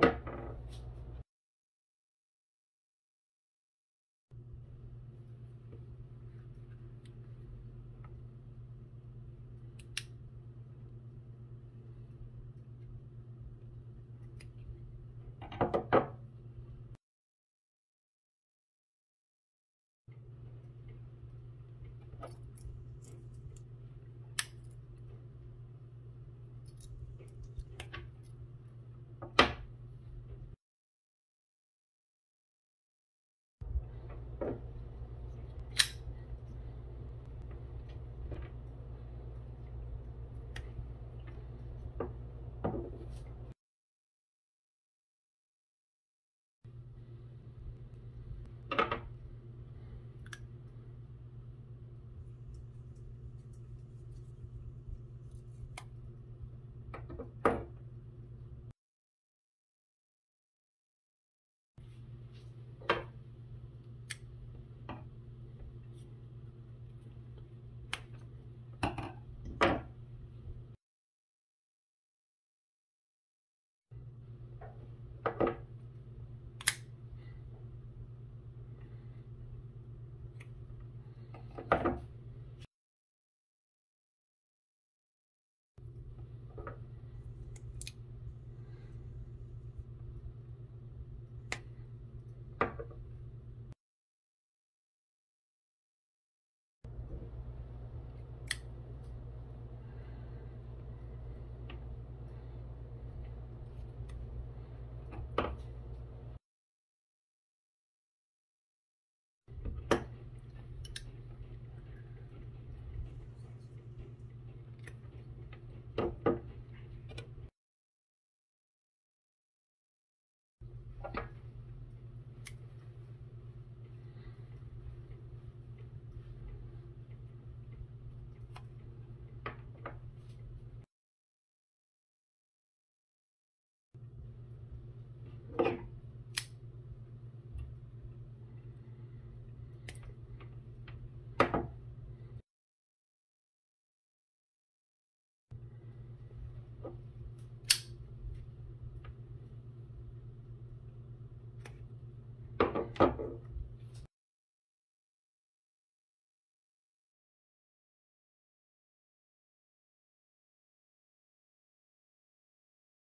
up.